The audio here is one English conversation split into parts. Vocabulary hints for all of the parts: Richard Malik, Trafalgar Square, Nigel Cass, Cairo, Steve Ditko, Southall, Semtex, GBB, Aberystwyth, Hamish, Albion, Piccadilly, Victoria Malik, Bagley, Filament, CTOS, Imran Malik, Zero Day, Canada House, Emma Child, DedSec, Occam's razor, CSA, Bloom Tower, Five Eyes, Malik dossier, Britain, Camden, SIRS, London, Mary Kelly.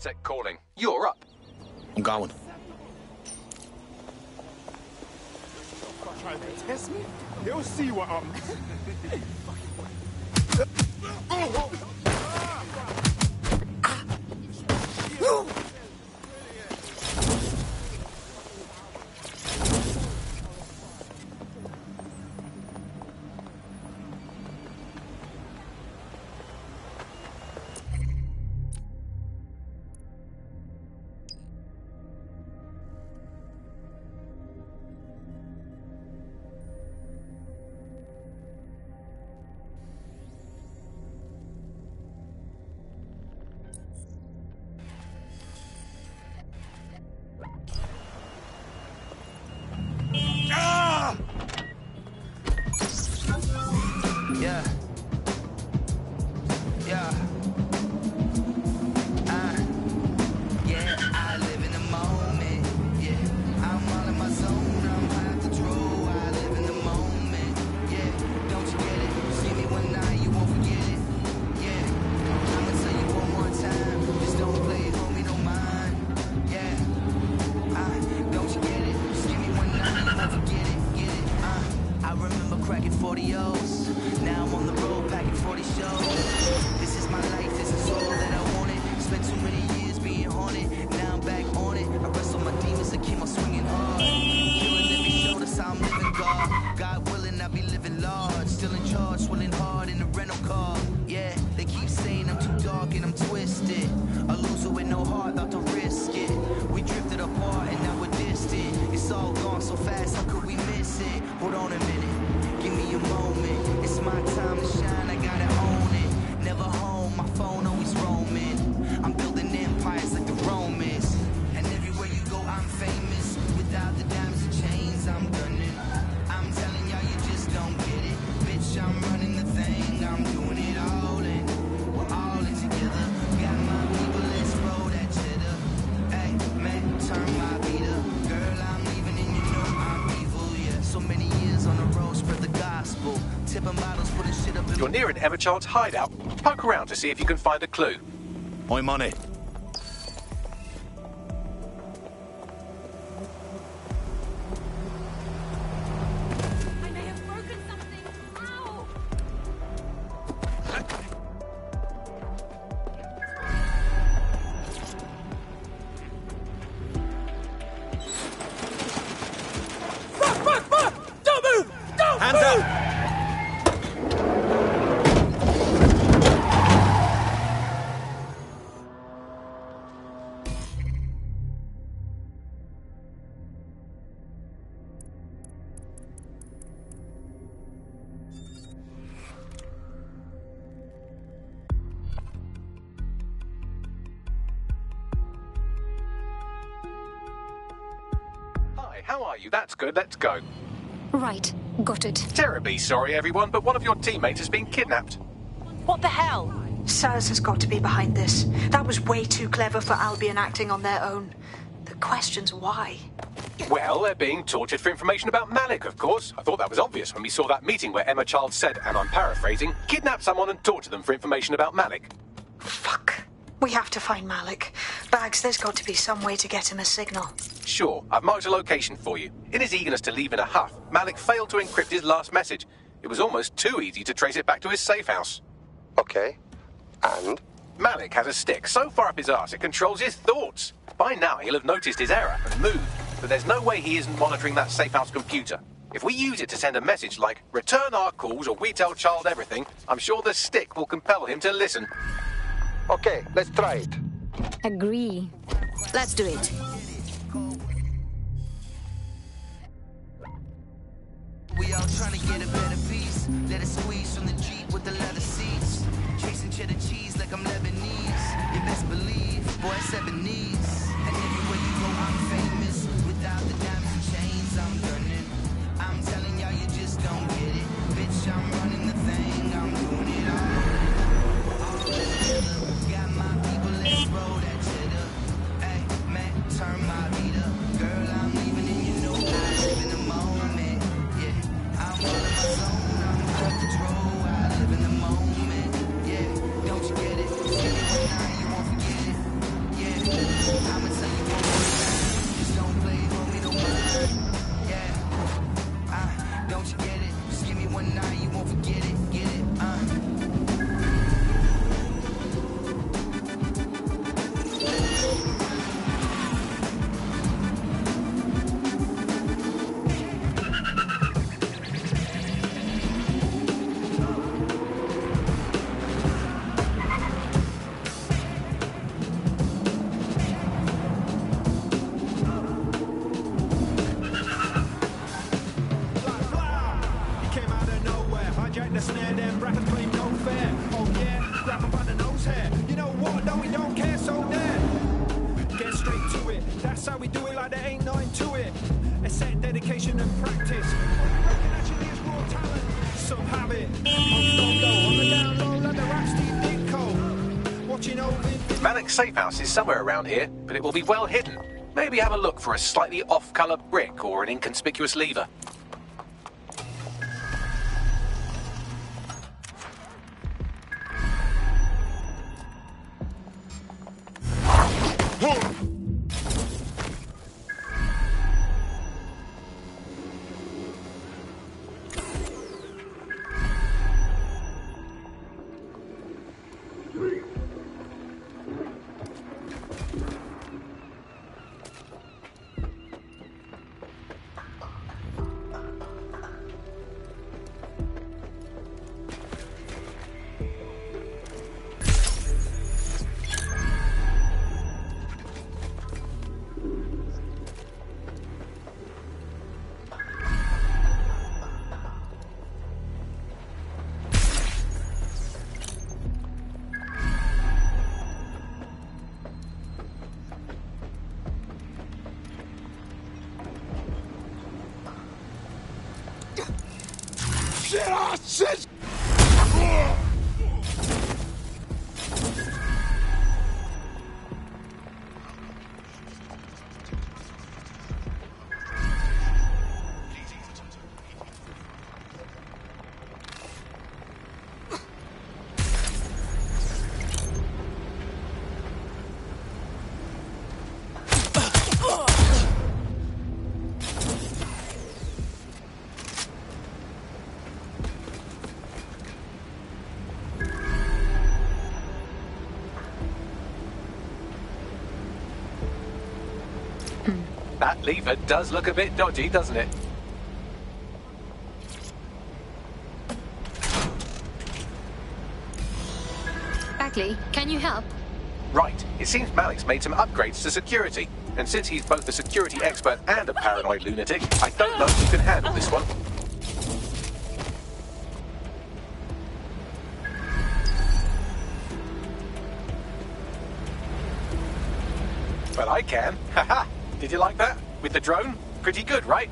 DedSec calling. You're up. I'm going. Try to test me? He'll see what I'm... You're near an Emma Child's hideout. Poke around to see if you can find a clue. I'm on it. That's good, let's go. Right, got it. Terribly sorry, everyone, but one of your teammates has been kidnapped. What the hell? SIRS has got to be behind this. That was way too clever for Albion acting on their own. The question's why? Well, they're being tortured for information about Malik, of course. I thought that was obvious when we saw that meeting where Emma Child said, and I'm paraphrasing, kidnap someone and torture them for information about Malik. Fuck. We have to find Malik. Bags, there's got to be some way to get him a signal. Sure, I've marked a location for you. In his eagerness to leave in a huff, Malik failed to encrypt his last message. It was almost too easy to trace it back to his safe house. Okay, and? Malik has a stick so far up his arse it controls his thoughts. By now he'll have noticed his error and moved, but there's no way he isn't monitoring that safe house computer. If we use it to send a message like, return our calls or we tell Child everything, I'm sure the stick will compel him to listen. Okay, let's try it. Agree. Let's do it. We all trying to get a better piece. Let it squeeze from the Jeep with the leather seats. Chasing cheddar cheese like I'm Lebanese. You best believe, boy, it's Lebanese. And everywhere you go, I'm famous. Without the diamonds and chains, I'm burning. I'm telling y'all, you just don't get it. Bitch, I'm running the thing. I'm doing it all. Turn my beat up, girl, I'm leaving and you know I live in the moment, yeah, I'm on my zone, I'm out of control, I live in the moment, yeah, don't you get it, you won't forget it, yeah, That's how we do it, like there ain't nothing to it. Except dedication and practice. All we reckon actually is raw talent. Some have it. On the down low, like the rap Steve Ditko. Watching over it. Malik's safe house is somewhere around here, but it will be well hidden. Maybe have a look for a slightly off-colour brick or an inconspicuous lever. That lever does look a bit dodgy, doesn't it? Bagley, can you help? Right. It seems Malik's made some upgrades to security. And since he's both a security expert and a paranoid lunatic, I don't know if you can handle this one. Well, I can. Haha! Did you like that? With the drone? Pretty good, right?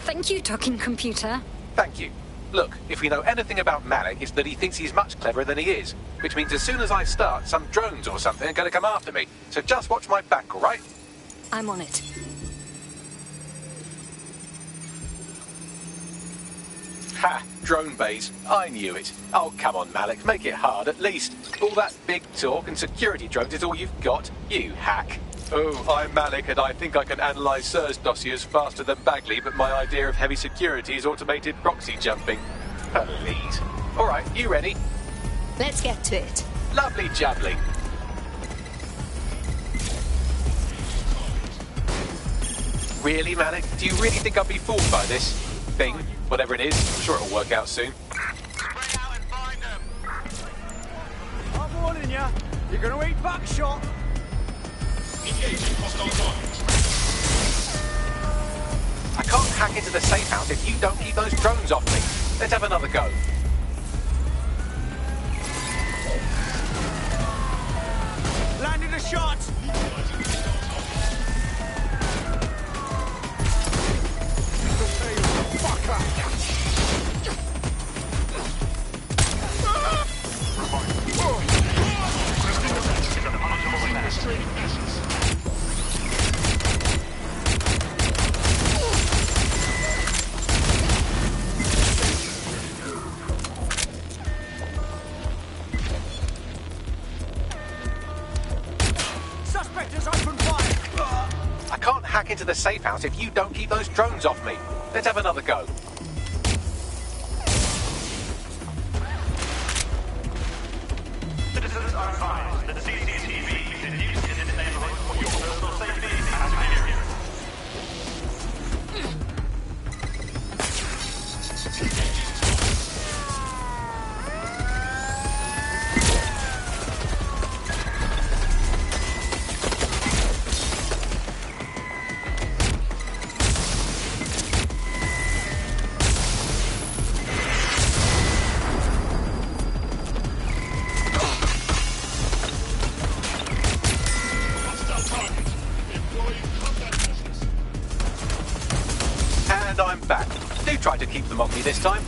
Thank you, talking computer. Thank you. Look, if we know anything about Malik, it's that he thinks he's much cleverer than he is. Which means as soon as I start, some drones or something are going to come after me. So just watch my back, all right? I'm on it. Ha! Drone bays. I knew it. Oh, come on, Malik. Make it hard, at least. All that big talk and security drones is all you've got. You hack. Oh, I'm Malik, and I think I can analyse SIRS dossiers faster than Bagley, but my idea of heavy security is automated proxy jumping. Please. All right, you ready? Let's get to it. Lovely jubbly. Really, Malik? Do you really think I'll be fooled by this thing? Whatever it is, I'm sure it'll work out soon. Bring out and find them. I'm warning you, you're going to eat buckshot. I can't hack into the safe house if you don't keep those drones off me. Let's have another go. Landed a shot! Into the safe house if you don't keep those drones off me. Let's have another go. Citizens are advised that CCTV is induced in the neighborhood for your personal safety and I'm back. Do try to keep them off me this time.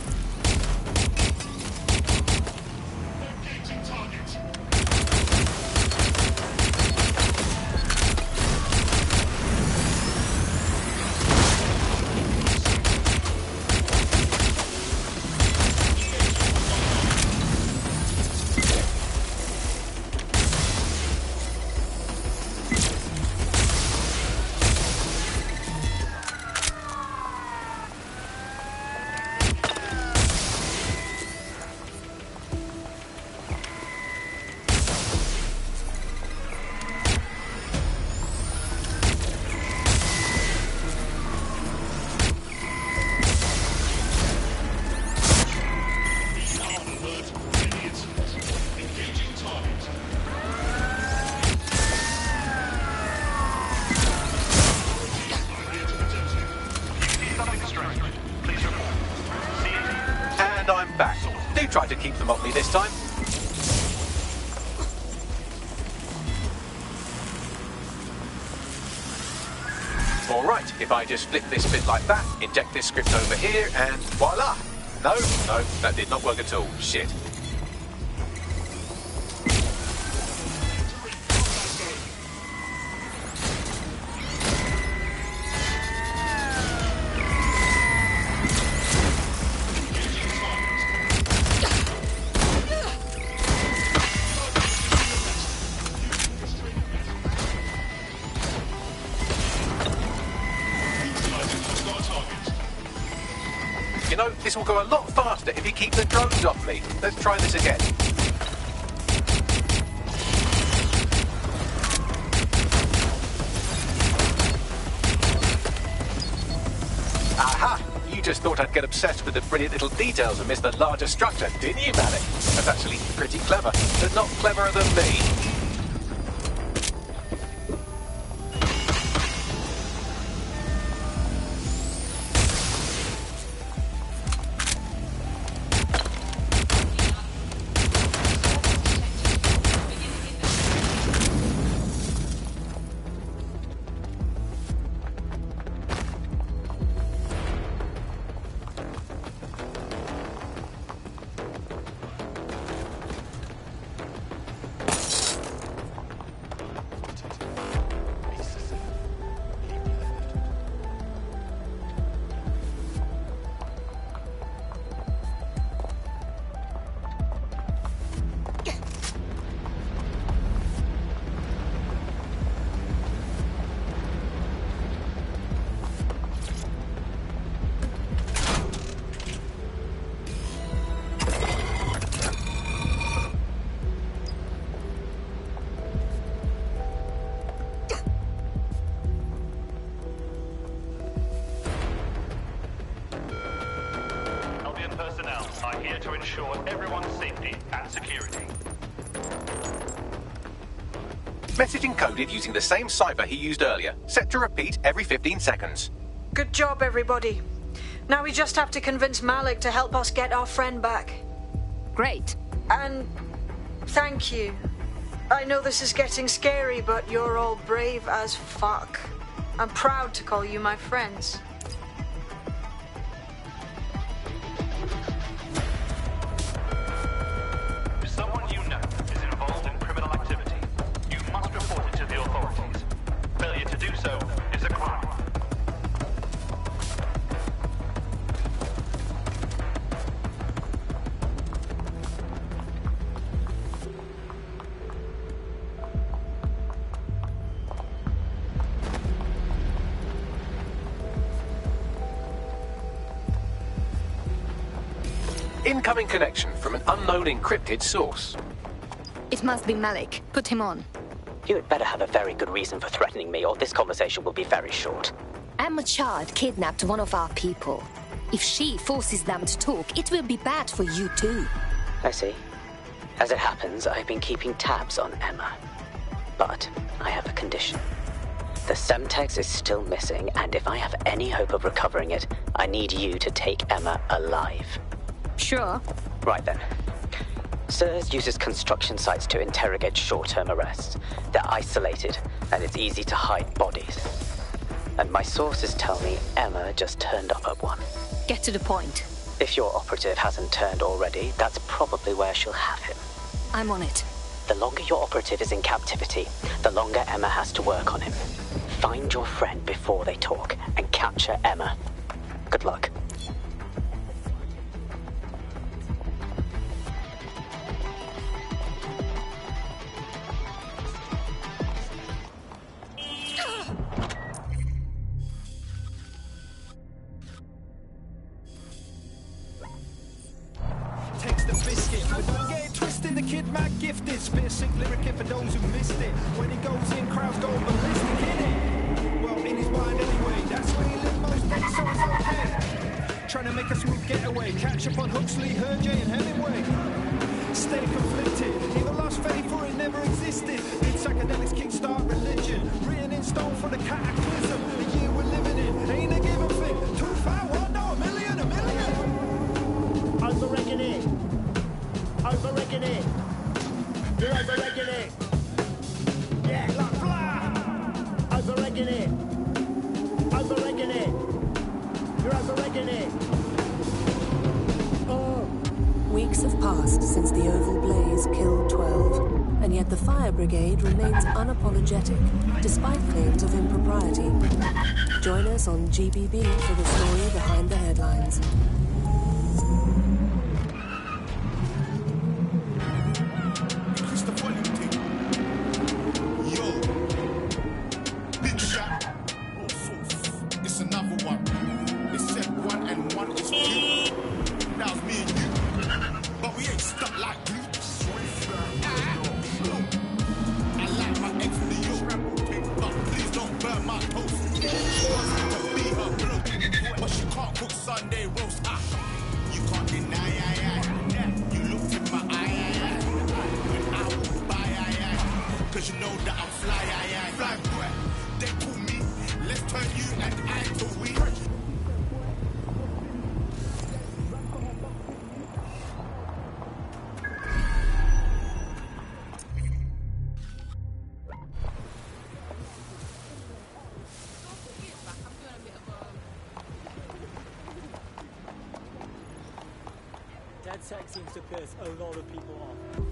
If I just flip this bit like that, inject this script over here, and voila! No, that did not work at all. Shit. This will go a lot faster if you keep the drones off me. Let's try this again. Aha! You just thought I'd get obsessed with the brilliant little details and miss the larger structure, didn't you, Malik? That's actually pretty clever, but not cleverer than me. Message encoded using the same cipher he used earlier, set to repeat every 15 seconds. Good job, everybody. Now we just have to convince Malik to help us get our friend back. Great. And thank you. I know this is getting scary, but you're all brave as fuck. I'm proud to call you my friends. Incoming connection from an unknown encrypted source. It must be Malik. Put him on. You had better have a very good reason for threatening me, or this conversation will be very short. Emma Child kidnapped one of our people. If she forces them to talk, it will be bad for you too. I see. As it happens, I've been keeping tabs on Emma. But I have a condition. The Semtex is still missing, and if I have any hope of recovering it, I need you to take Emma alive. Sure. Right then. SIRS uses construction sites to interrogate short-term arrests. They're isolated, and it's easy to hide bodies. And my sources tell me Emma just turned up at one. Get to the point. If your operative hasn't turned already, that's probably where she'll have him. I'm on it. The longer your operative is in captivity, the longer Emma has to work on him. Find your friend before they talk and capture Emma. Good luck. On GBB for the story behind the headlines. DedSec seems to piss a lot of people off.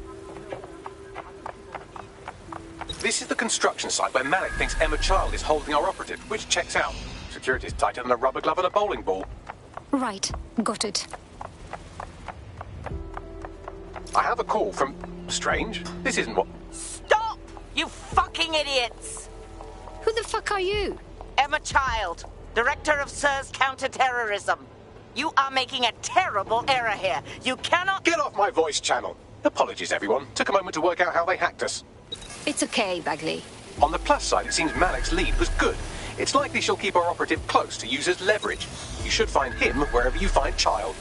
This is the construction site where Malik thinks Emma Child is holding our operative, which checks out. Security's tighter than a rubber glove and a bowling ball. Right, got it. I have a call from... Strange. This isn't what... Stop! You fucking idiots! Who the fuck are you? Emma Child, Director of SIRS Counter-Terrorism. You are making a terrible error here. You cannot... Get off my voice channel. Apologies, everyone. Took a moment to work out how they hacked us. It's okay, Bagley. On the plus side, it seems Malik's lead was good. It's likely she'll keep our operative close to use as leverage. You should find him wherever you find Child.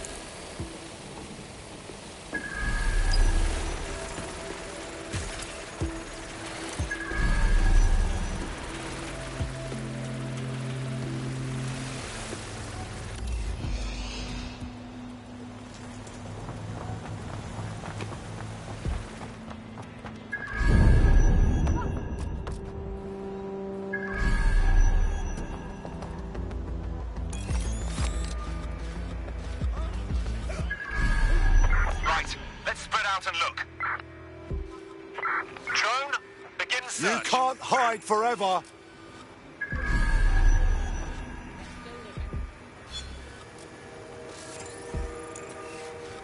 Forever.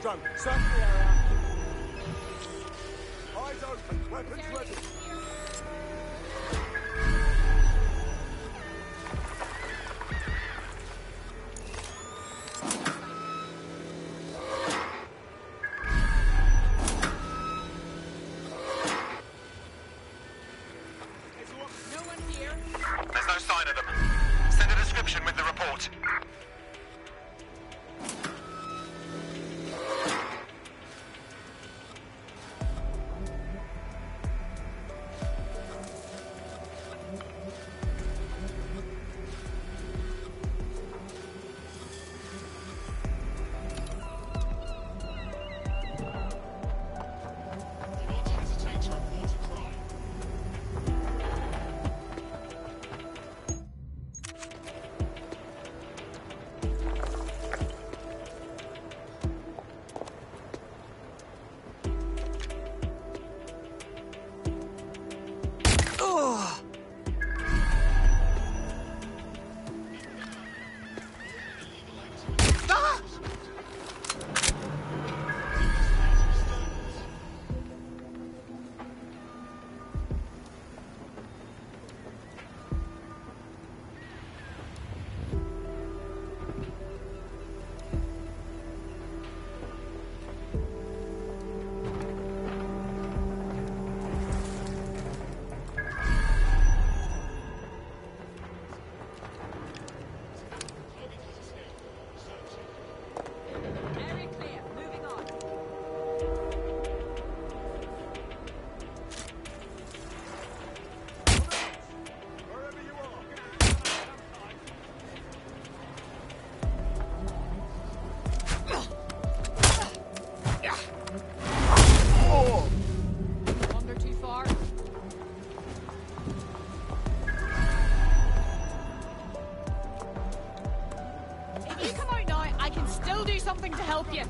Drone, search the area. Eyes open, weapons ready. something to help you.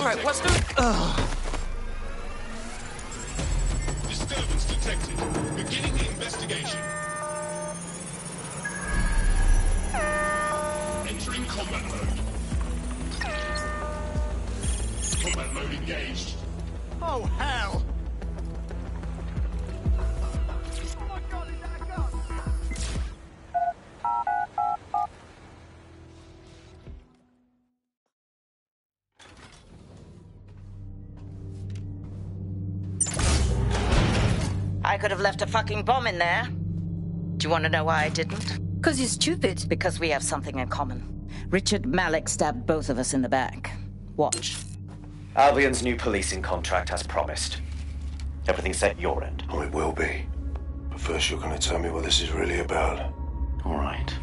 Alright, what's the... Disturbance detected. Beginning the investigation. Entering combat mode. Combat mode engaged. Oh, hell! Could have left a fucking bomb in there. Do you want to know why I didn't? Because you're stupid. Because we have something in common. Richard Malik stabbed both of us in the back. Watch. Albion's new policing contract has promised. Everything's set your end. Oh, it will be. But first you're going to tell me what this is really about. All right.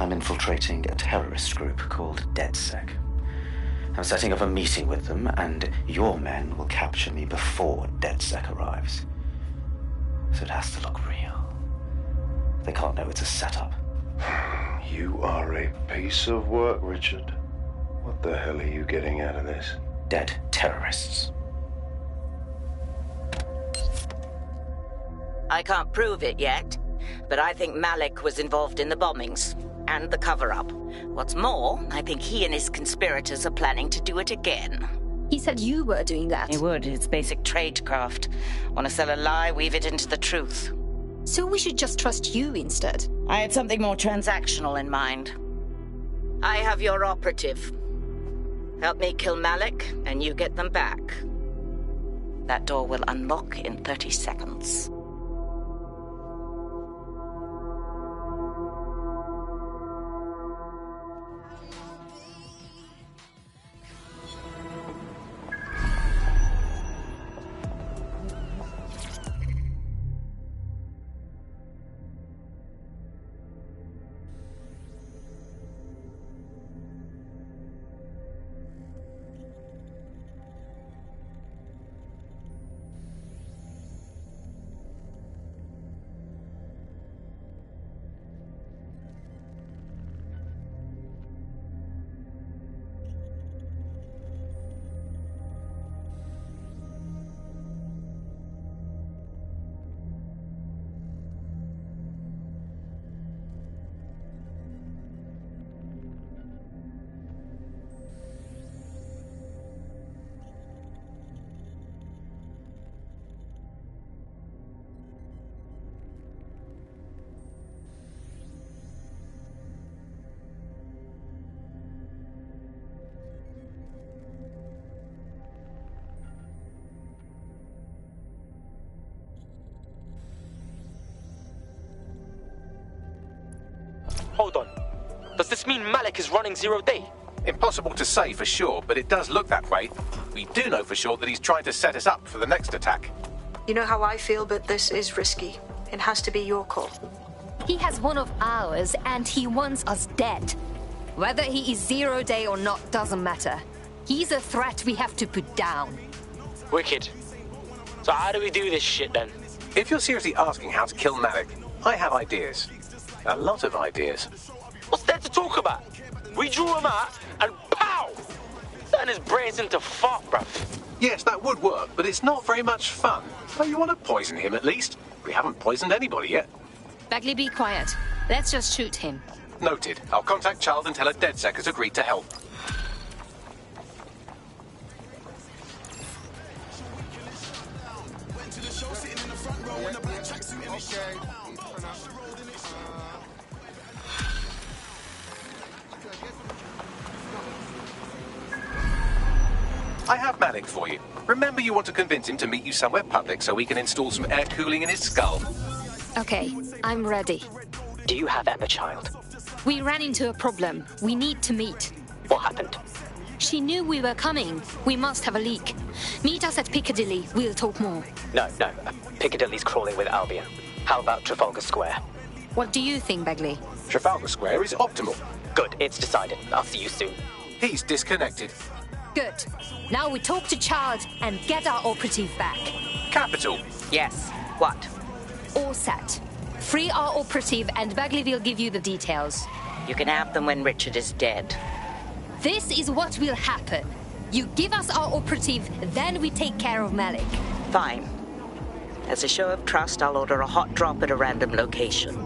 I'm infiltrating a terrorist group called DedSec. I'm setting up a meeting with them, and your men will capture me before DedSec arrives. So it has to look real. They can't know it's a setup. You are a piece of work, Richard. What the hell are you getting out of this? Dead terrorists. I can't prove it yet, but I think Malik was involved in the bombings and the cover-up. What's more, I think he and his conspirators are planning to do it again. He said you were doing that. He would. It's basic tradecraft. Want to sell a lie, weave it into the truth. So we should just trust you instead. I had something more transactional in mind. I have your operative. Help me kill Malik, and you get them back. That door will unlock in 30 seconds. Hold on. Does this mean Malik is running Zero Day? Impossible to say for sure, but it does look that way. We do know for sure that he's trying to set us up for the next attack. You know how I feel, but this is risky. It has to be your call. He has one of ours, and he wants us dead. Whether he is Zero Day or not doesn't matter. He's a threat we have to put down. Wicked. So how do we do this shit, then? If you're seriously asking how to kill Malik, I have ideas. A lot of ideas. What's there to talk about? We drew him out and pow! Turn his brains into fart, bruv. Yes, that would work, but it's not very much fun. So you want to poison him at least? We haven't poisoned anybody yet. Bagley, be quiet. Let's just shoot him. Noted. I'll contact Child and tell her DedSec has agreed to help. I have Malik for you. Remember, you want to convince him to meet you somewhere public so we can install some air cooling in his skull. Okay, I'm ready. Do you have Emma Child? We ran into a problem. We need to meet. What happened? She knew we were coming. We must have a leak. Meet us at Piccadilly. We'll talk more. No. Piccadilly's crawling with Albion. How about Trafalgar Square? What do you think, Bagley? Trafalgar Square is optimal. Good, it's decided. I'll see you soon. He's disconnected. Good. Now we talk to Child and get our operative back. Capital. Yes. What? All set. Free our operative and Bagley will give you the details. You can have them when Richard is dead. This is what will happen. You give us our operative, then we take care of Malik. Fine. As a show of trust, I'll order a hot drop at a random location.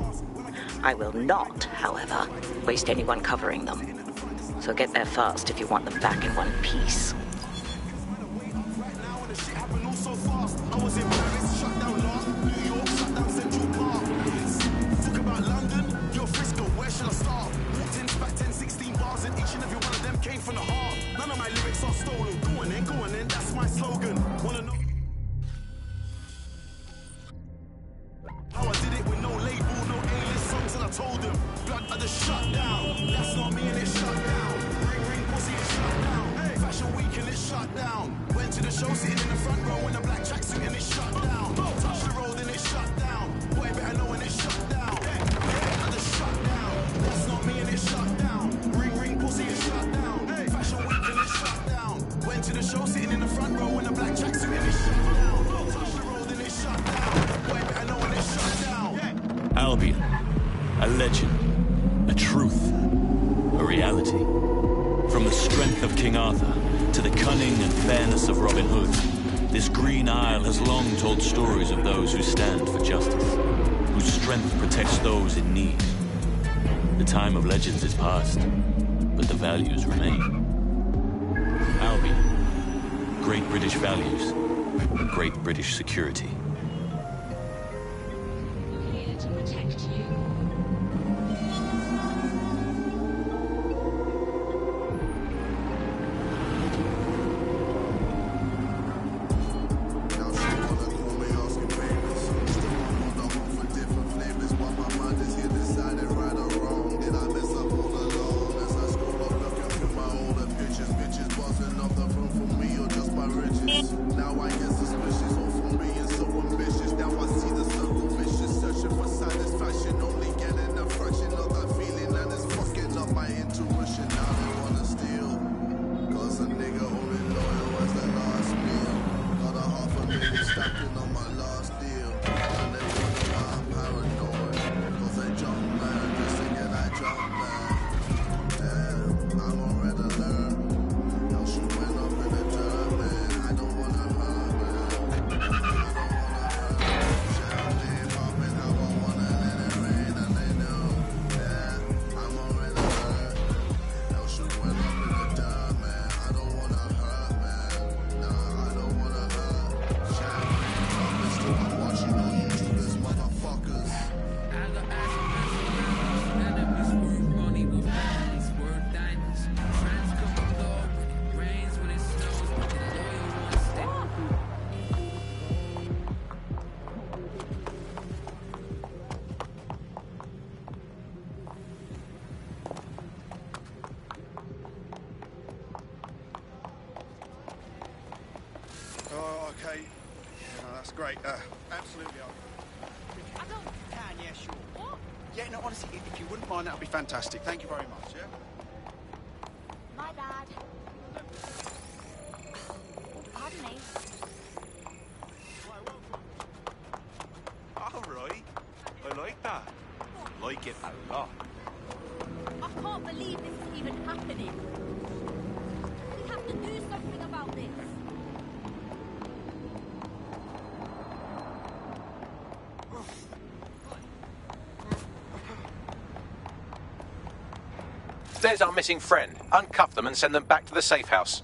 I will not, however, waste anyone covering them. So get there fast if you want them back in one piece. British security. Here to protect you. Fantastic. Thank you very much, yeah? My bad. Pardon me. All right. I like that. like it a lot. I can't believe this is even happening. We have to do something about this. There's our missing friend. Uncuff them and send them back to the safe house.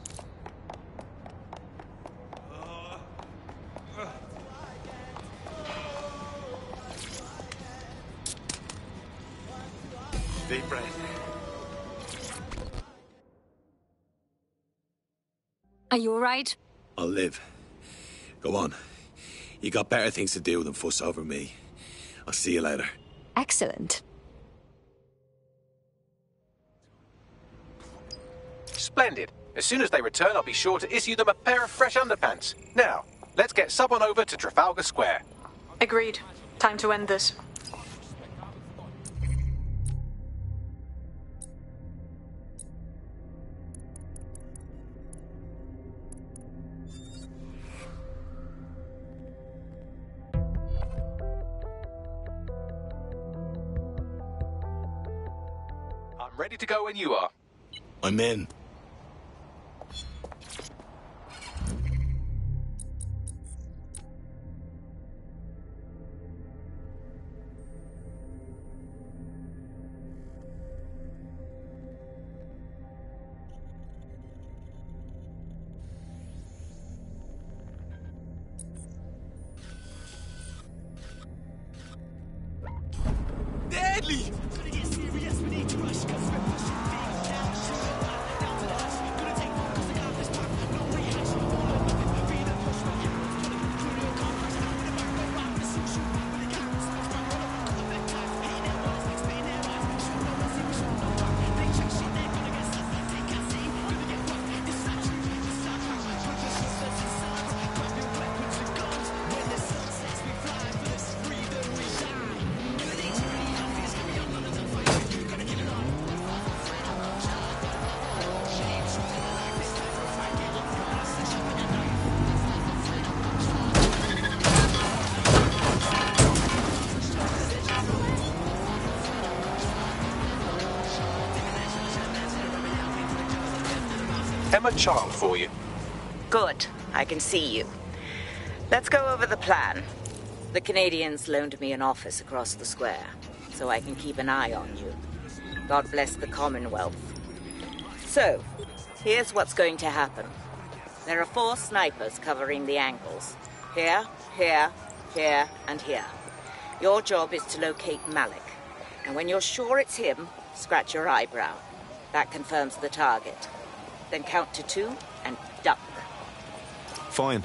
Deep breath. Are you all right? I'll live. Go on. You got better things to do than fuss over me. I'll see you later. Excellent. Splendid. As soon as they return, I'll be sure to issue them a pair of fresh underpants. Now, let's get someone over to Trafalgar Square. Agreed. Time to end this. I'm ready to go when you are. I'm in. Emma Child for you. Good. I can see you. Let's go over the plan. The Canadians loaned me an office across the square, so I can keep an eye on you. God bless the Commonwealth. So, here's what's going to happen. There are 4 snipers covering the angles. Here, here, here, and here. Your job is to locate Malik. And when you're sure it's him, scratch your eyebrow. That confirms the target. Then count to 2 and duck. Fine.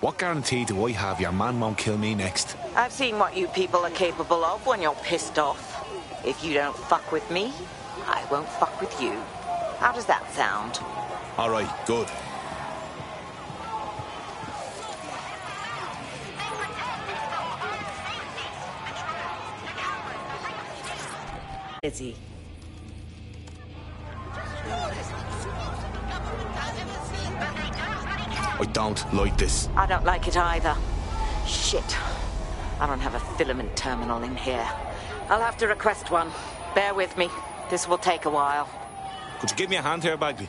What guarantee do I have your man won't kill me next? I've seen what you people are capable of when you're pissed off. If you don't fuck with me, I won't fuck with you. How does that sound? All right, good. Busy. I don't like this. I don't like it either. Shit. I don't have a filament terminal in here. I'll have to request one. Bear with me. This will take a while. Could you give me a hand here, Bagley?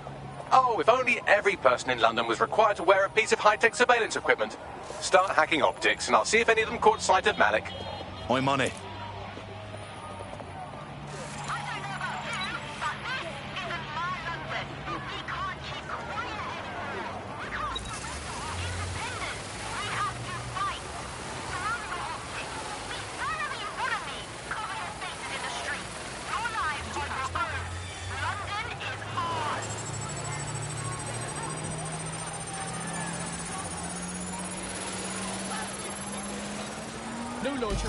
Oh, if only every person in London was required to wear a piece of high-tech surveillance equipment. Start hacking optics, and I'll see if any of them caught sight of Malik. I'm on it.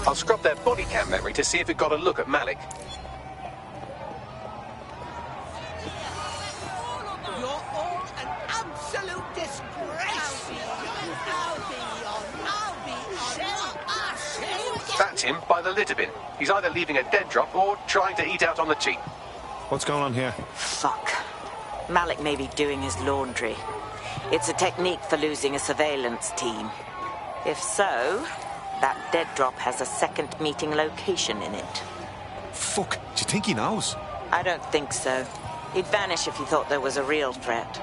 I'll scrub their body cam memory to see if it got a look at Malik. You're all an absolute disgrace. That's him by the litter bin. He's either leaving a dead drop or trying to eat out on the cheap. What's going on here? Fuck. Malik may be doing his laundry. It's a technique for losing a surveillance team. If so, that dead drop has a second meeting location in it. fuck? Do you think he knows? I don't think so. He'd vanish if he thought there was a real threat.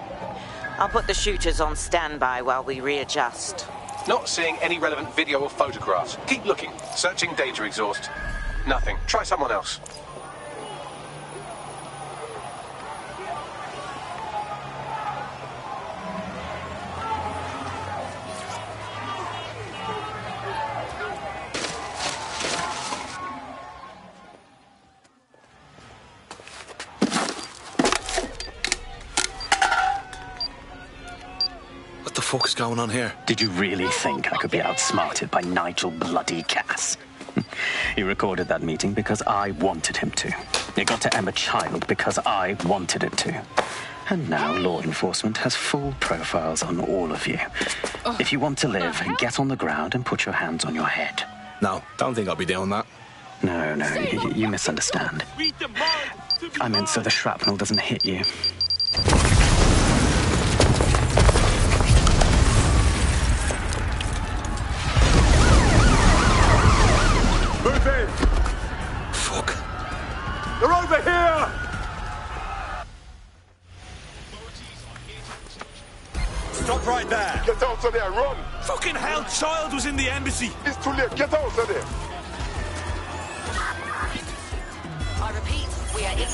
I'll put the shooters on standby while we readjust. Not seeing any relevant video or photographs. Keep looking. Searching data exhaust. Nothing. Try someone else. What's going on here? Did you really think I could be outsmarted by Nigel bloody Cass? He recorded that meeting because I wanted him to. It got to Emma Child because I wanted it to. And now law enforcement has full profiles on all of you. If you want to live, get on the ground and put your hands on your head. No, don't think I'll be doing that. No, no, you misunderstand. I meant so the shrapnel doesn't hit you. There, run! Fucking hell, Child was in the embassy! It's too late, get out of there! I repeat, we are in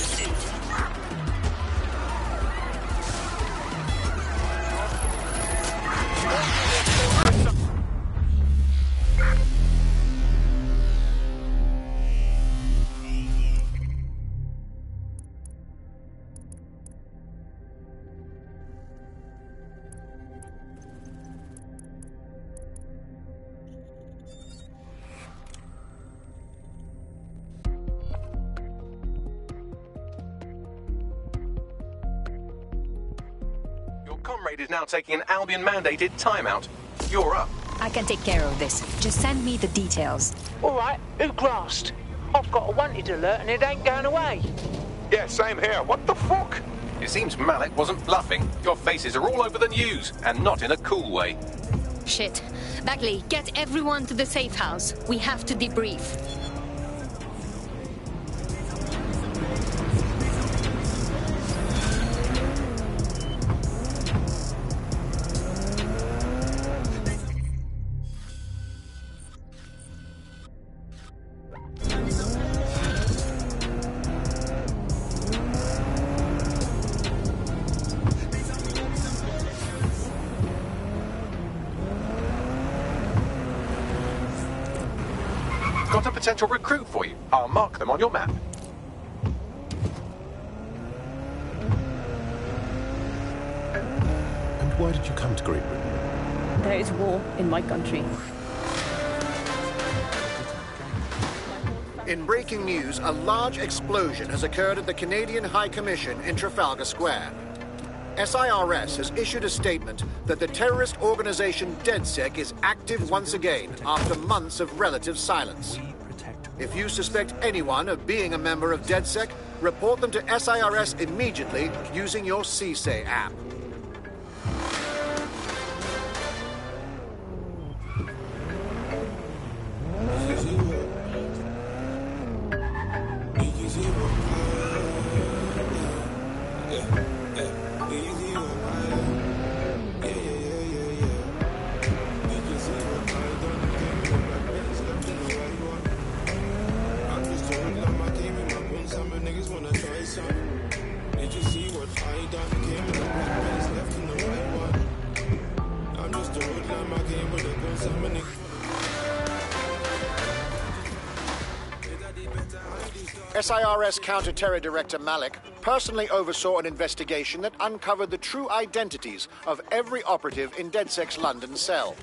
taking an Albion mandated timeout. You're up. I can take care of this. Just send me the details. All right, who grassed? I've got a wanted alert and it ain't going away. Yeah, same here. What the fuck? It seems Malik wasn't bluffing. Your faces are all over the news and not in a cool way. Shit. Bagley, get everyone to the safe house. We have to debrief. Potential recruit for you. I'll mark them on your map. And why did you come to Great Britain? There is war in my country. In breaking news, a large explosion has occurred at the Canadian High Commission in Trafalgar Square. SIRS has issued a statement that the terrorist organization DedSec is active once again after months of relative silence. If you suspect anyone of being a member of DedSec, report them to SIRS immediately using your CSA app. SIRS Counter-Terror Director Malik personally oversaw an investigation that uncovered the true identities of every operative in DedSec's London cell.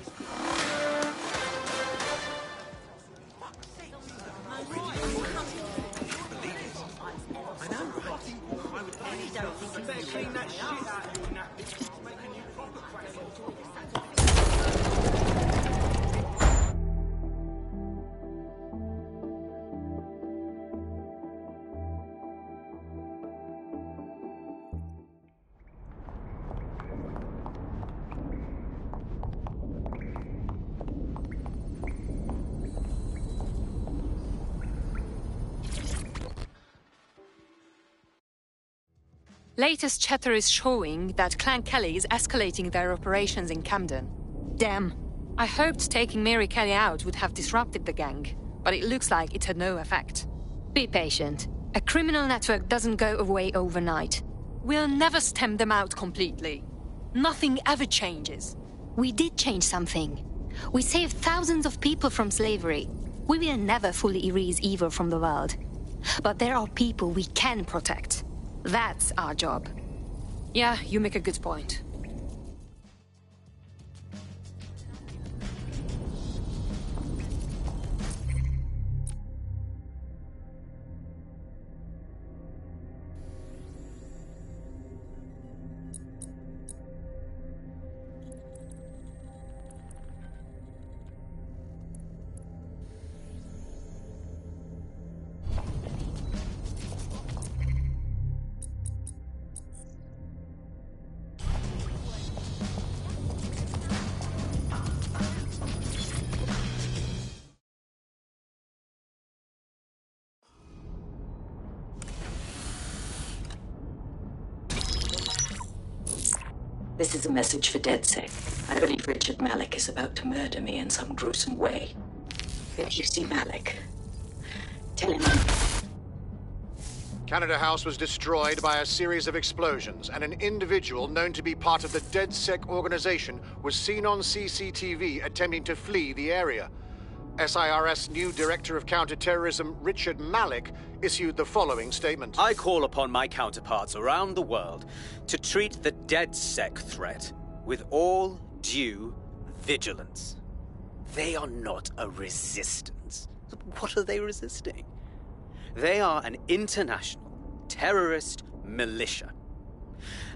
Latest chatter is showing that Clan Kelly is escalating their operations in Camden. Damn. I hoped taking Mary Kelly out would have disrupted the gang, but it looks like it had no effect. Be patient. A criminal network doesn't go away overnight. We'll never stem them out completely. Nothing ever changes. We did change something. We saved thousands of people from slavery. We will never fully erase evil from the world. But there are people we can protect. That's our job. Yeah, you make a good point. This is a message for DedSec. I believe Richard Malik is about to murder me in some gruesome way. If you see Malik, tell him... Canada House was destroyed by a series of explosions, and an individual known to be part of the DedSec organization was seen on CCTV attempting to flee the area. SIRS new Director of Counter-Terrorism, Richard Malik, issued the following statement. I call upon my counterparts around the world to treat the DedSec threat with all due vigilance. They are not a resistance. What are they resisting? They are an international terrorist militia.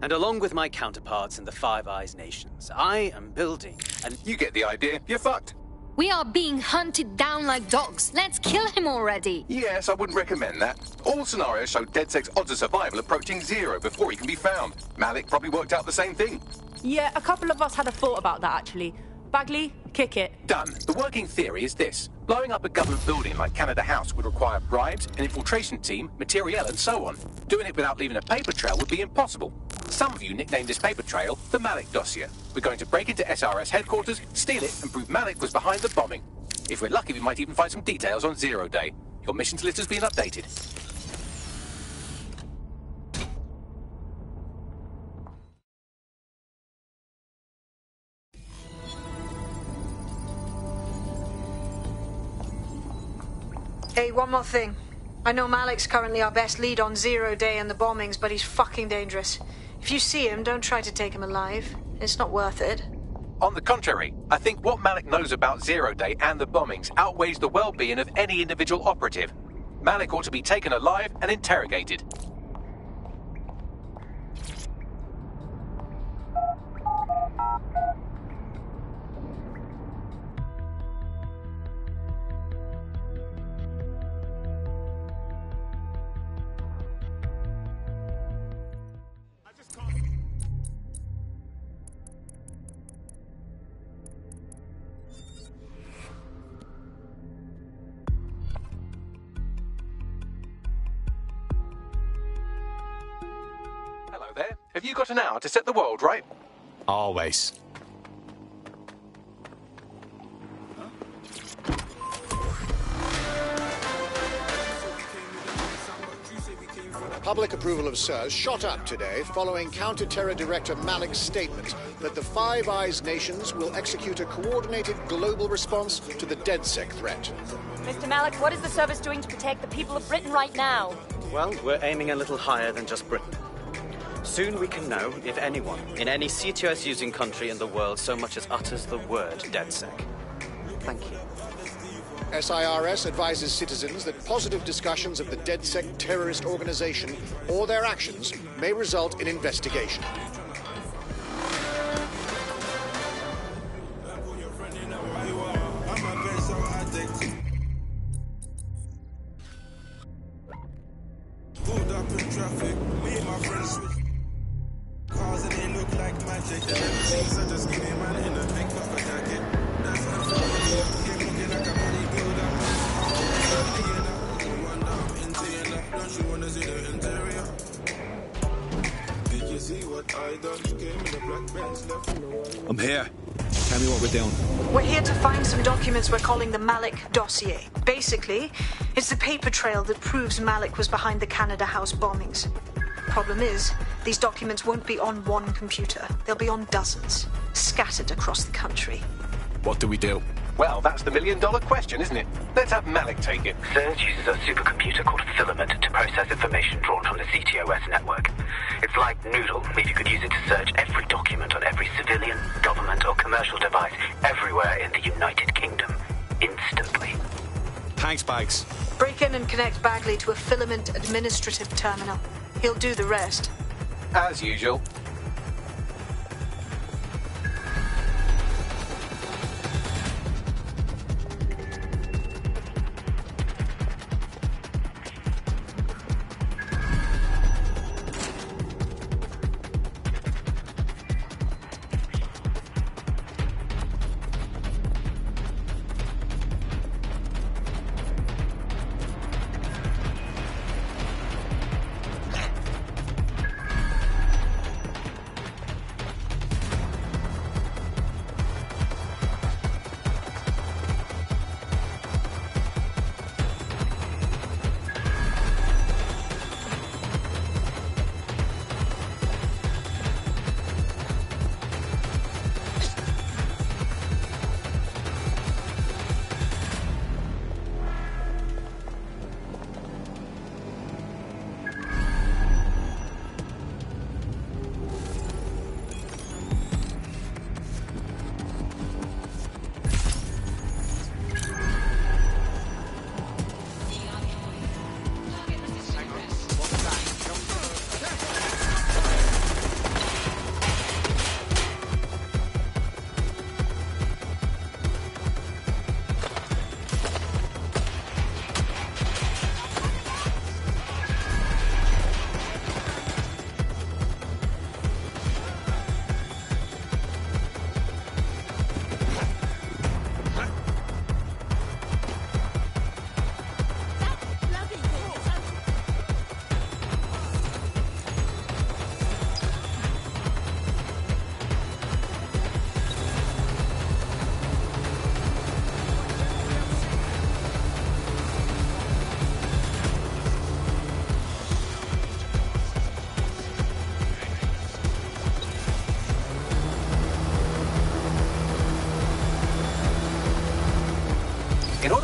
And along with my counterparts in the Five Eyes nations, I am building an... You get the idea. You're fucked. We are being hunted down like dogs. Let's kill him already. Yes, I wouldn't recommend that. All scenarios show DedSec's odds of survival approaching zero before he can be found. Malik probably worked out the same thing. Yeah, a couple of us had a thought about that, actually. Bagley, kick it. Done. The working theory is this. Blowing up a government building like Canada House would require bribes, an infiltration team, materiel, and so on. Doing it without leaving a paper trail would be impossible. Some of you nicknamed this paper trail the Malik dossier. We're going to break into SRS headquarters, steal it, and prove Malik was behind the bombing. If we're lucky, we might even find some details on Zero Day. Your missions list has been updated. Hey, one more thing. I know Malik's currently our best lead on Zero Day and the bombings, but he's fucking dangerous. If you see him, don't try to take him alive. It's not worth it. On the contrary, I think what Malik knows about Zero Day and the bombings outweighs the well-being of any individual operative. Malik ought to be taken alive and interrogated. Have you got an hour to set the world right? Always. Public approval of SIRS shot up today following Counter-Terror Director Malik's statement that the Five Eyes nations will execute a coordinated global response to the DedSec threat. Mr. Malik, what is the service doing to protect the people of Britain right now? Well, we're aiming a little higher than just Britain. Soon we can know if anyone in any CTOS-using country in the world so much as utters the word DedSec. Thank you. SIRS advises citizens that positive discussions of the DedSec terrorist organization or their actions may result in investigation. down. We're here to find some documents we're calling the Malik dossier. Basically, it's the paper trail that proves Malik was behind the Canada House bombings. Problem is, these documents won't be on one computer. They'll be on dozens, scattered across the country. What do we do? Well, that's the million-dollar question, isn't it? Let's have Malik take it. SIRS uses a supercomputer called Filament to process information drawn from the CTOS network. It's like Noodle, if you could use it to search every document on every civilian, government or commercial device everywhere in the United Kingdom, instantly. Thanks, Bags. Break in and connect Bagley to a Filament administrative terminal. He'll do the rest. As usual.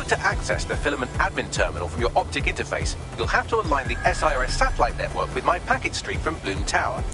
To access the Filament admin terminal from your optic interface, you'll have to align the SIRS satellite network with my packet stream from Bloom Tower.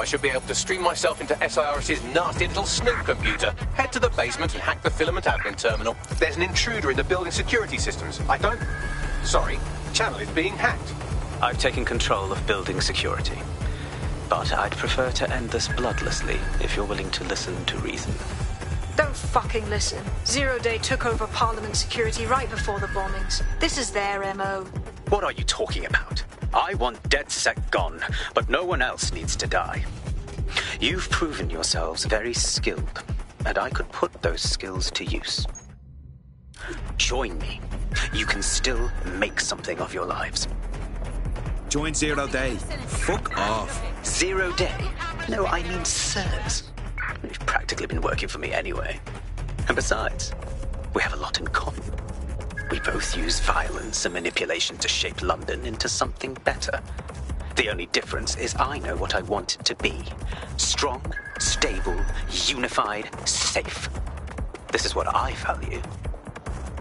I should be able to stream myself into SIRS's nasty little snoop computer, head to the basement and hack the Filament admin terminal. There's an intruder in the building security systems. Sorry, channel is being hacked. I've taken control of building security. But I'd prefer to end this bloodlessly if you're willing to listen to reason. Don't fucking listen. Zero Day took over Parliament security right before the bombings. This is their MO. What are you talking about? I want DedSec gone, but no one else needs to die. You've proven yourselves very skilled, and I could put those skills to use. Join me. You can still make something of your lives. Join Zero Day. Fuck off. Zero Day? No, I mean SIRS. You've practically been working for me anyway. And besides, we have a lot in common. We both use violence and manipulation to shape London into something better. The only difference is I know what I want it to be. Strong, stable, unified, safe. This is what I value.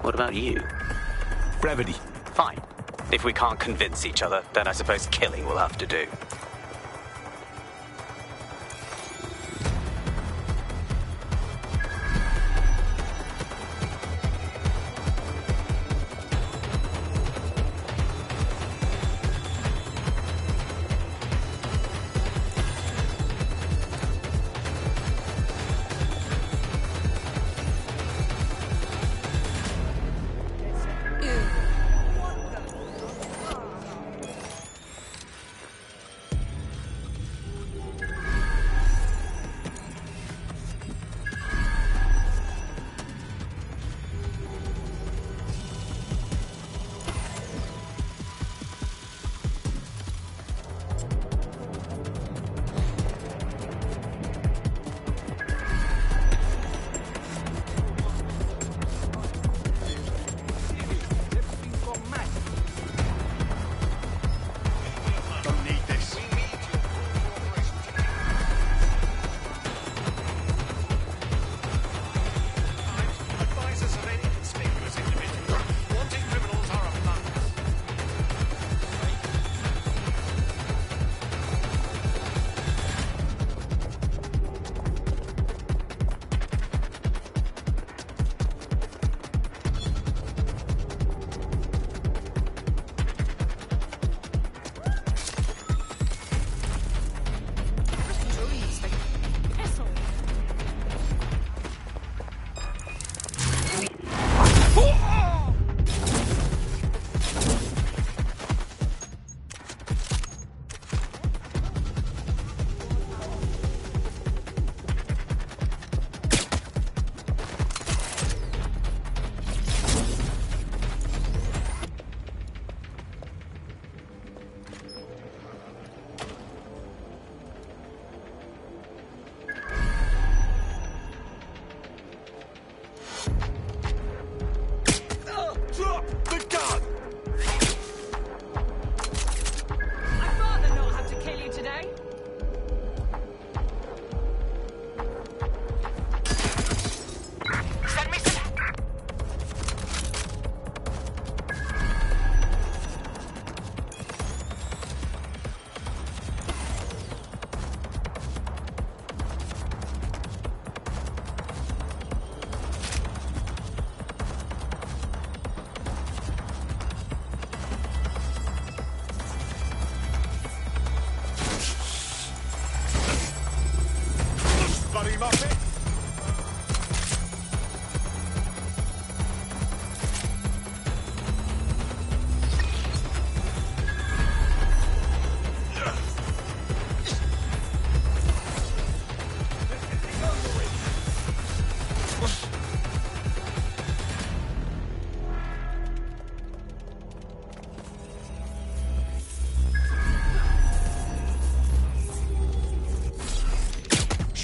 What about you? Brevity. Fine. If we can't convince each other, then I suppose killing will have to do.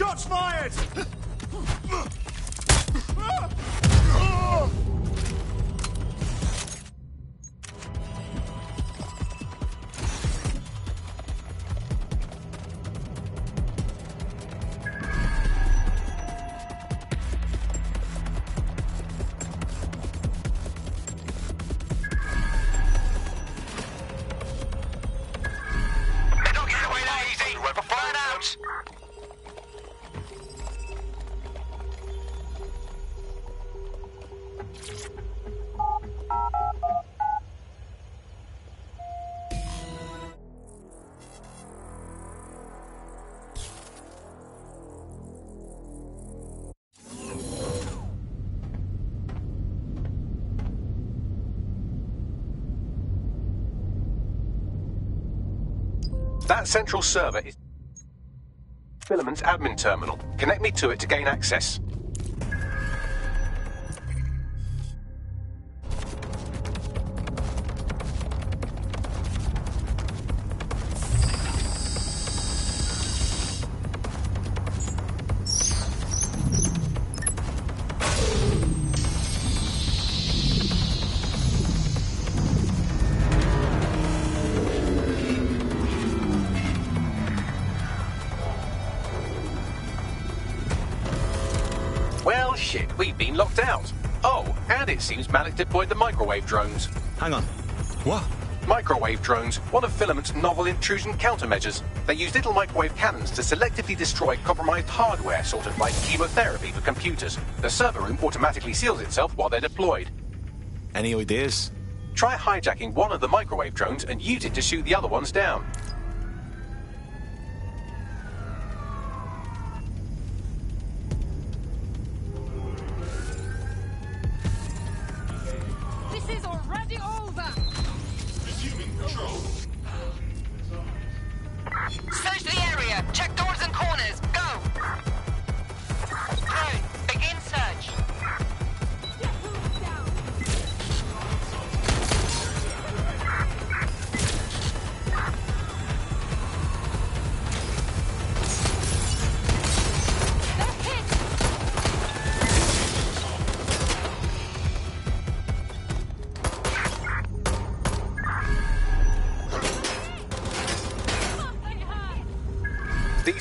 Shots fired! That central server is Filament's admin terminal. Connect me to it to gain access. Seems Malik deployed the microwave drones. Hang on. What? Microwave drones, one of Filament's novel intrusion countermeasures. They use little microwave cannons to selectively destroy compromised hardware, sort of like chemotherapy for computers. The server room automatically seals itself while they're deployed. Any ideas? Try hijacking one of the microwave drones and use it to shoot the other ones down.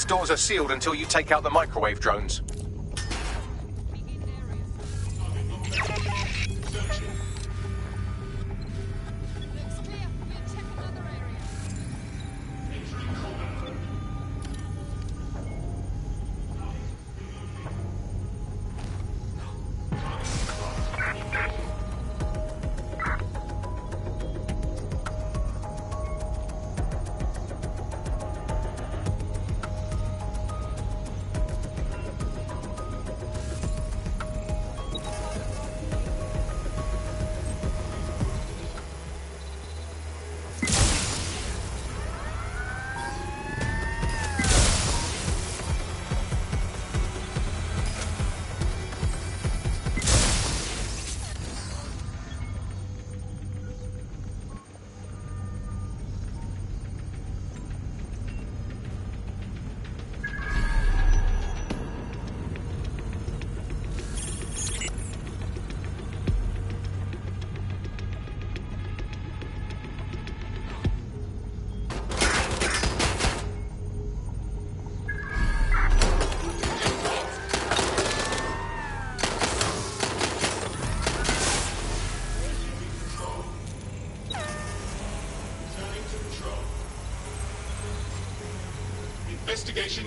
Doors are sealed until you take out the microwave drones.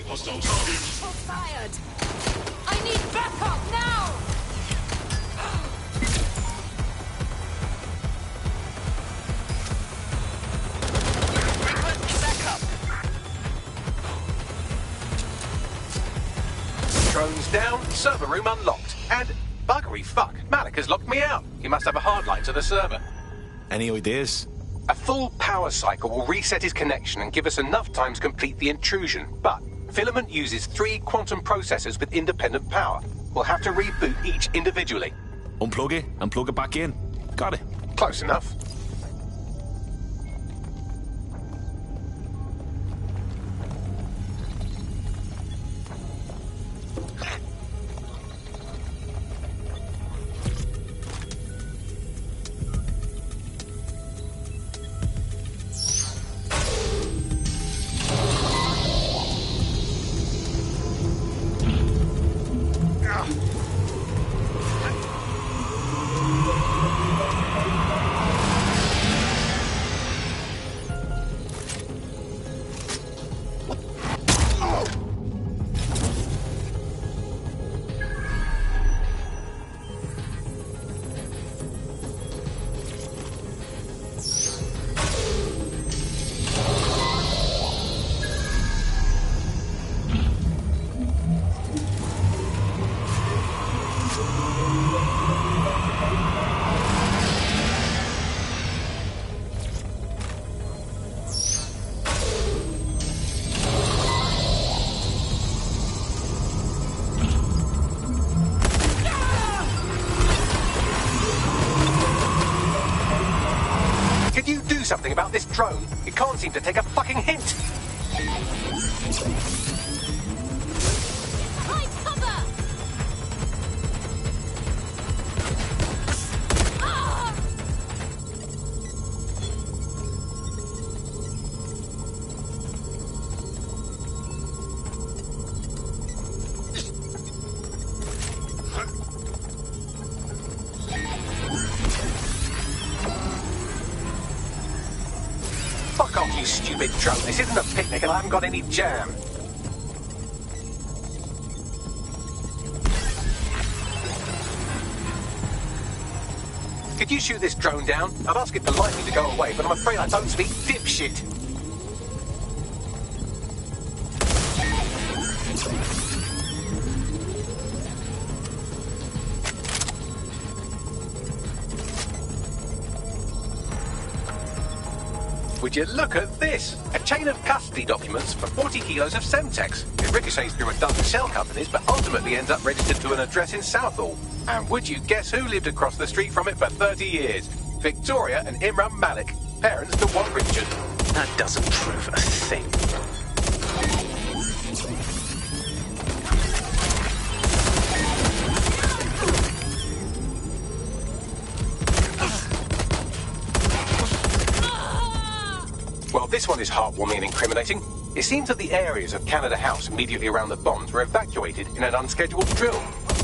Hostile target. Shots fired. I need backup now. Requesting backup. Drones down. Server room unlocked. And buggery fuck. Malik has locked me out. He must have a hardline to the server. Any ideas? A full power cycle will reset his connection and give us enough time to complete the intrusion, but Filament uses 3 quantum processors with independent power. We'll have to reboot each individually. Unplug it and plug it back in. Got it. Close enough. phone. It can't seem to take a fucking hint. Hide cover! Ah! Fuck off, you stupid drone. This isn't a picnic and I haven't got any jam. Could you shoot this drone down? I've asked it politely to go away, but I'm afraid I don't speak dipshit. Would you look at this? A chain of custody documents for 40 kilos of Semtex. It ricochets through a dozen shell companies, but ultimately ends up registered to an address in Southall. And would you guess who lived across the street from it for 30 years? Victoria and Imran Malik, parents to one Richard. That doesn't prove a thing. Well, this one is heartwarming and incriminating. It seems that the areas of Canada House immediately around the bombs were evacuated in an unscheduled drill.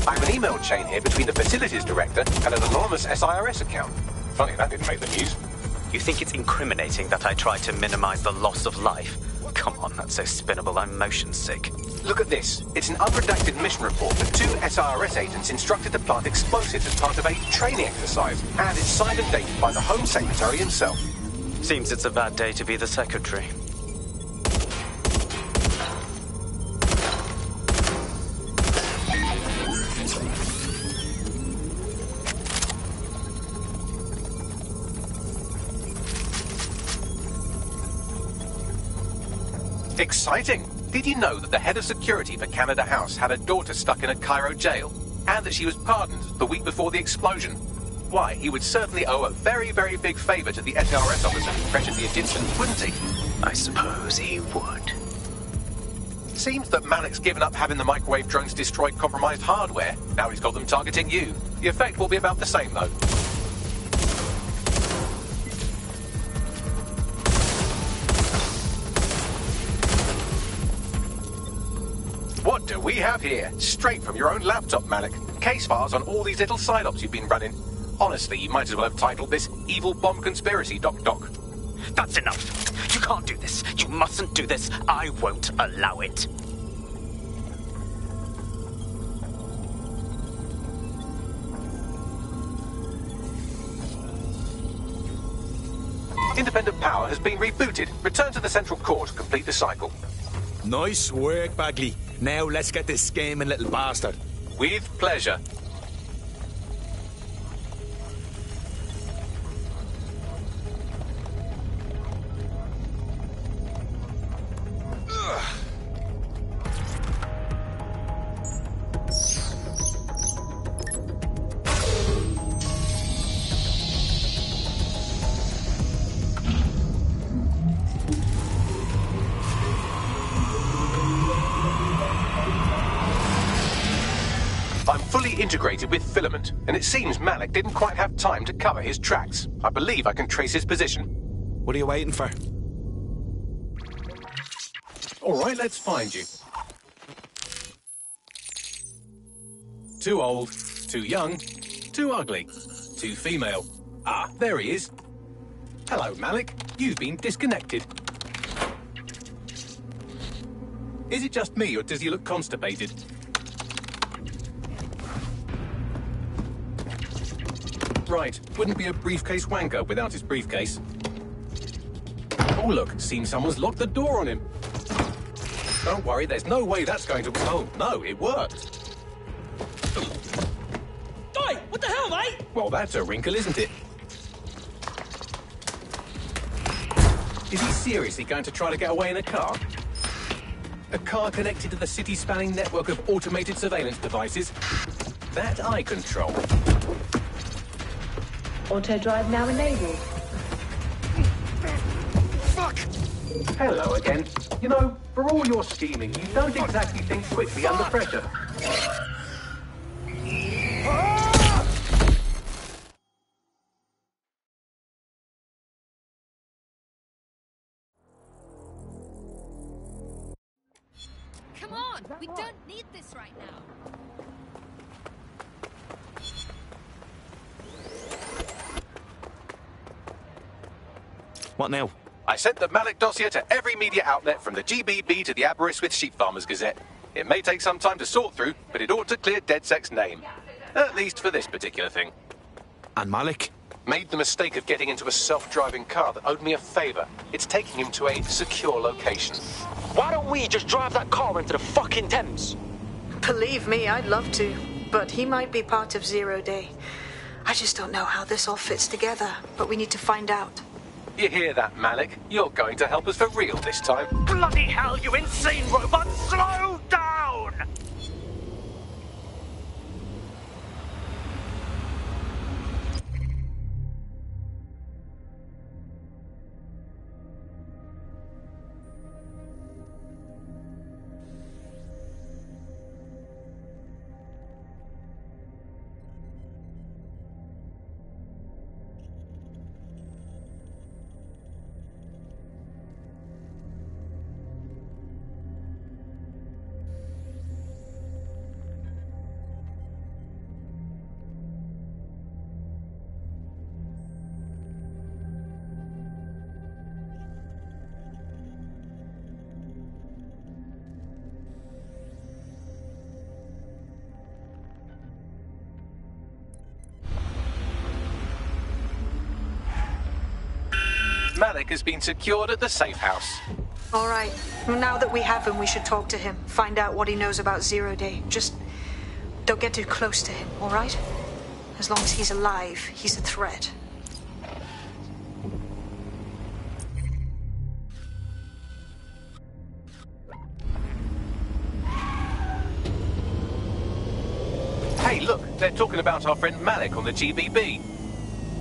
I have an email chain here between the facilities director and an anonymous SIRS account. Funny, that didn't make the news. You think it's incriminating that I tried to minimize the loss of life? Come on, that's so spinnable, I'm motion sick. Look at this. It's an unredacted mission report for 2 SIRS agents instructed to plant explosives as part of a training exercise, and it's signed and dated by the Home Secretary himself. Seems it's a bad day to be the secretary. Exciting! Did you know that the head of security for Canada House had a daughter stuck in a Cairo jail, and that she was pardoned the week before the explosion? Why, he would certainly owe a very, very big favour to the SRS officer who pressured the Egyptians, wouldn't he? I suppose he would. Seems that Malik's given up having the microwave drones destroy compromised hardware. Now he's got them targeting you. The effect will be about the same, though. What do we have here? Straight from your own laptop, Malik. Case files on all these little side-ops you've been running. Honestly, you might as well have titled this Evil Bomb Conspiracy, Doc. That's enough. You can't do this. You mustn't do this. I won't allow it. Independent power has been rebooted. Return to the central core to complete the cycle. Nice work, Bagley. Now let's get this scheming little bastard. With pleasure. Integrated with Filament, and it seems Malik didn't quite have time to cover his tracks. I believe I can trace his position. What are you waiting for? All right, let's find you. Too old, too young, too ugly, too female. Ah, there he is. Hello, Malik. You've been disconnected. Is it just me, or does he look constipated? Right. Wouldn't be a briefcase wanker without his briefcase. Oh, look. Seems someone's locked the door on him. Don't worry. There's no way that's going to... Oh, no. It worked. Oi! What the hell, mate? Well, that's a wrinkle, isn't it? Is he seriously going to try to get away in a car? A car connected to the city-spanning network of automated surveillance devices? That I control. Auto drive now enabled. Hello again. You know, for all your scheming, you don't exactly think quickly under pressure. Come on! We don't need this right now. What now? I sent the Malik dossier to every media outlet from the GBB to the Aberystwyth Sheep Farmers Gazette. It may take some time to sort through, but it ought to clear DedSec's name. At least for this particular thing. And Malik? Made the mistake of getting into a self-driving car that owed me a favour. It's taking him to a secure location. Why don't we just drive that car into the fucking Thames? Believe me, I'd love to, but he might be part of Zero Day. I just don't know how this all fits together, but we need to find out. You hear that, Malik? You're going to help us for real this time. Bloody hell, you insane robot! Slow down! Malik has been secured at the safe house. All right. Now that we have him, we should talk to him. Find out what he knows about Zero Day. Just don't get too close to him, all right? As long as he's alive, he's a threat. Hey, look. They're talking about our friend Malik on the GBB.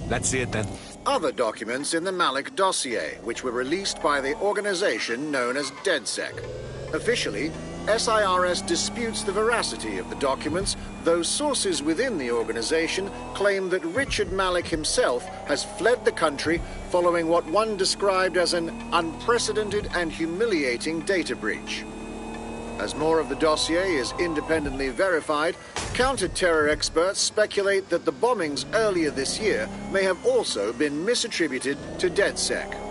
Let's see it then. Other documents in the Malik dossier, which were released by the organization known as DedSec. Officially, SIRS disputes the veracity of the documents, though sources within the organization claim that Richard Malik himself has fled the country following what one described as an unprecedented and humiliating data breach. As more of the dossier is independently verified, counter-terror experts speculate that the bombings earlier this year may have also been misattributed to DedSec.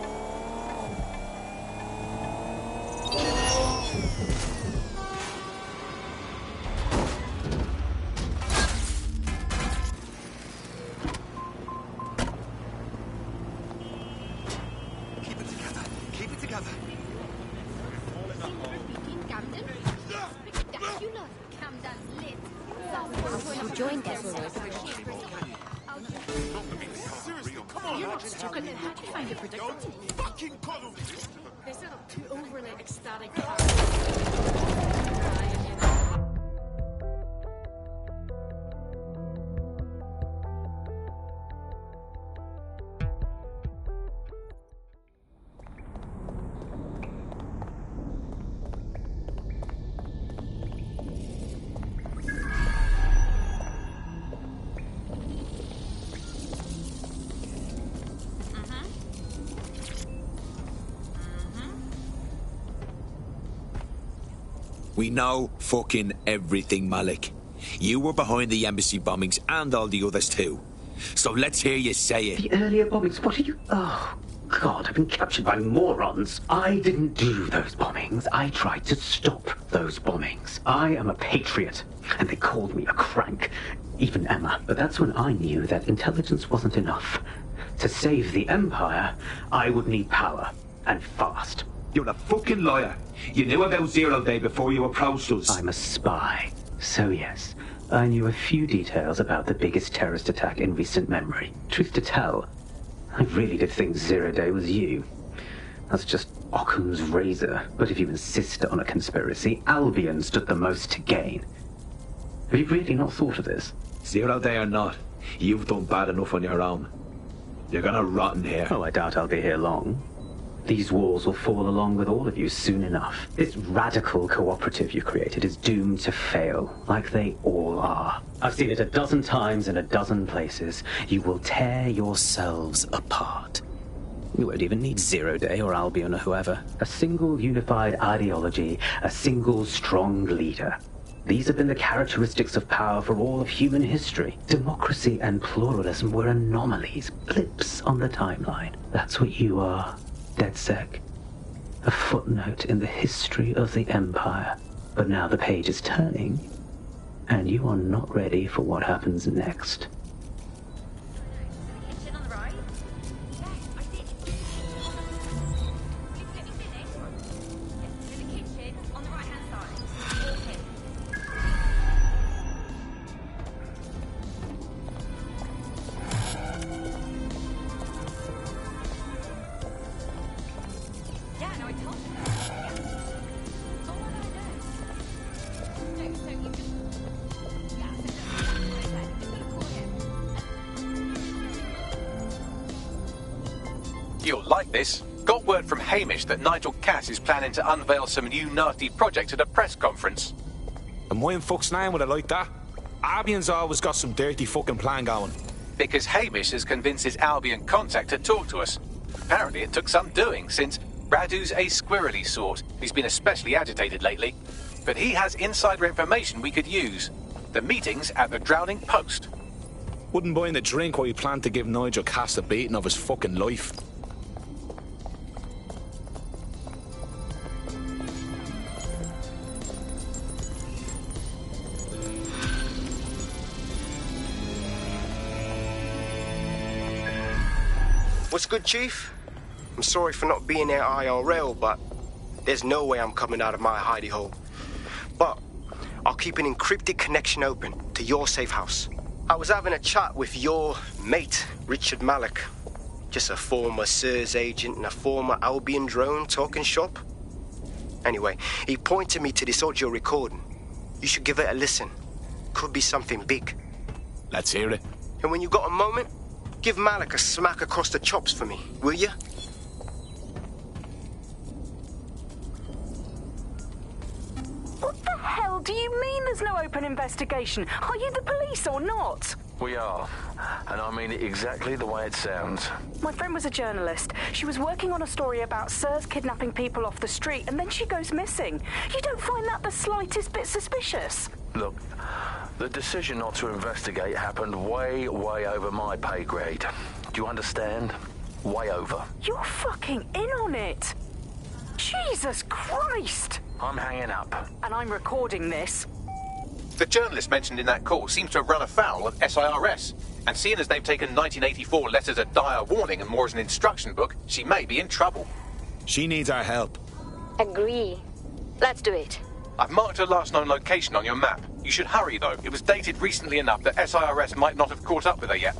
We know fucking everything, Malik. You were behind the embassy bombings and all the others too. So let's hear you say it. The earlier bombings? What are you... Oh, God, I've been captured by morons. I didn't do those bombings. I tried to stop those bombings. I am a patriot, and they called me a crank. Even Emma. But that's when I knew that intelligence wasn't enough. To save the Empire, I would need power. And fast. You're a fucking liar. You knew about Zero Day before you approached us. I'm a spy. So yes, I knew a few details about the biggest terrorist attack in recent memory. Truth to tell, I really did think Zero Day was you. That's just Occam's razor. But if you insist on a conspiracy, Albion stood the most to gain. Have you really not thought of this? Zero Day or not, you've done bad enough on your own. You're gonna rot in here. Oh, I doubt I'll be here long. These walls will fall along with all of you soon enough. This radical cooperative you created is doomed to fail, like they all are. I've seen it 12 times in 12 places. You will tear yourselves apart. You won't even need Zero Day or Albion or whoever. A single unified ideology, a single strong leader. These have been the characteristics of power for all of human history. Democracy and pluralism were anomalies, blips on the timeline. That's what you are, DedSec. A footnote in the history of the Empire. But now the page is turning, and you are not ready for what happens next. Got word from Hamish that Nigel Cass is planning to unveil some new nasty projects at a press conference. And why in fuck's name would I like that? Albion's always got some dirty fucking plan going. Because Hamish has convinced his Albion contact to talk to us. Apparently it took some doing, since Radu's a squirrely sort. He's been especially agitated lately. But he has insider information we could use. The meeting's at the Drowning Post. Wouldn't buy in a drink while he planned to give Nigel Cass a beating of his fucking life. What's good, Chief? I'm sorry for not being there IRL, but there's no way I'm coming out of my hidey hole. But I'll keep an encrypted connection open to your safe house. I was having a chat with your mate, Richard Malik. Just a former SIRS agent and a former Albion drone talking shop. Anyway, he pointed me to this audio recording. You should give it a listen. Could be something big. Let's hear it. And when you got a moment, give Malik a smack across the chops for me, will you? What the hell do you mean there's no open investigation? Are you the police or not? We are, and I mean it exactly the way it sounds. My friend was a journalist. She was working on a story about SIRS kidnapping people off the street, and then she goes missing. You don't find that the slightest bit suspicious? Look, the decision not to investigate happened way, way over my pay grade. Do you understand? Way over. You're fucking in on it! Jesus Christ! I'm hanging up. And I'm recording this. The journalist mentioned in that call seems to have run afoul of SIRS, and seeing as they've taken 1984 letters of dire warning and more as an instruction book, she may be in trouble. She needs our help. Agree. Let's do it. I've marked her last known location on your map. You should hurry, though. It was dated recently enough that SIRS might not have caught up with her yet.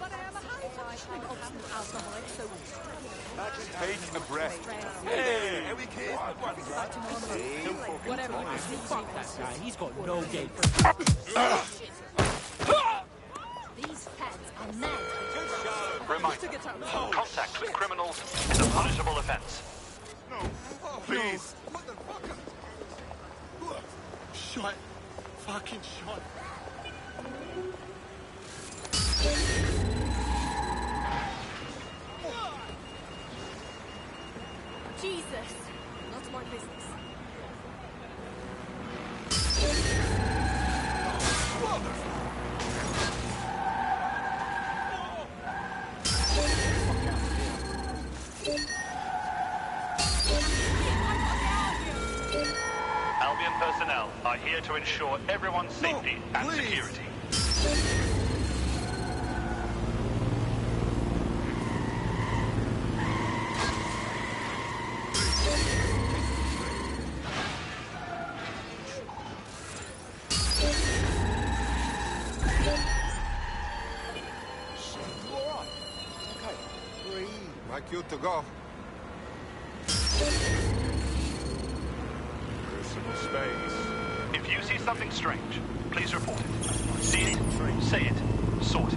Whatever. Fuck that guy. He's got no gate for Reminder, contact with criminals is a punishable offence. No, please. Shot. Fucking shot. Jesus. Not my business. Albion personnel are here to ensure everyone's safety and security. Good to go. Personal space. If you see something strange, please report it. See it, say it, sort it.